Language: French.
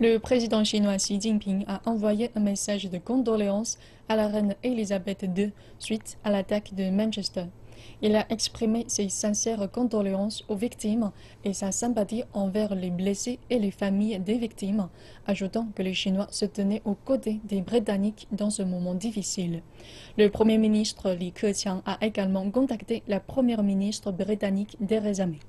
Le président chinois Xi Jinping a envoyé un message de condoléances à la reine Elisabeth II suite à l'attaque de Manchester. Il a exprimé ses sincères condoléances aux victimes et sa sympathie envers les blessés et les familles des victimes, ajoutant que les Chinois se tenaient aux côtés des Britanniques dans ce moment difficile. Le Premier ministre Li Keqiang a également contacté la Première ministre britannique Theresa May.